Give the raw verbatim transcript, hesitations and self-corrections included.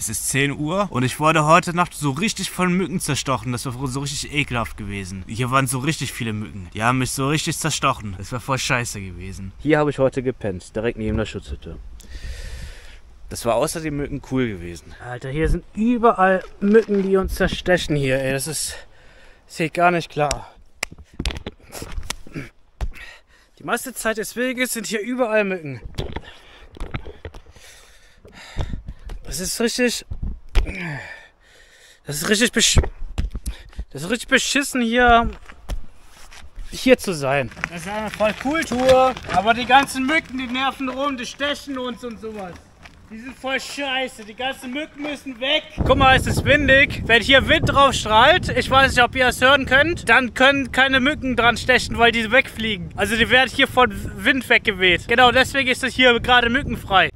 Es ist zehn Uhr und ich wurde heute Nacht so richtig von Mücken zerstochen. Das war so richtig ekelhaft gewesen. Hier waren so richtig viele Mücken. Die haben mich so richtig zerstochen. Das war voll scheiße gewesen. Hier habe ich heute gepennt, direkt neben der Schutzhütte. Das war außer den Mücken cool gewesen. Alter, hier sind überall Mücken, die uns zerstechen hier, ey. Das ist, das geht gar nicht klar. Die meiste Zeit des Weges sind hier überall Mücken. Das ist richtig, das ist richtig, besch das ist richtig beschissen hier, hier zu sein. Das ist eine voll cool Tour, aber die ganzen Mücken, die nerven rum, die stechen uns und sowas. Die sind voll scheiße, die ganzen Mücken müssen weg. Guck mal, es ist windig. Wenn hier Wind drauf strahlt, ich weiß nicht, ob ihr das hören könnt, dann können keine Mücken dran stechen, weil die wegfliegen. Also die werden hier von Wind weggeweht. Genau, deswegen ist es hier gerade mückenfrei.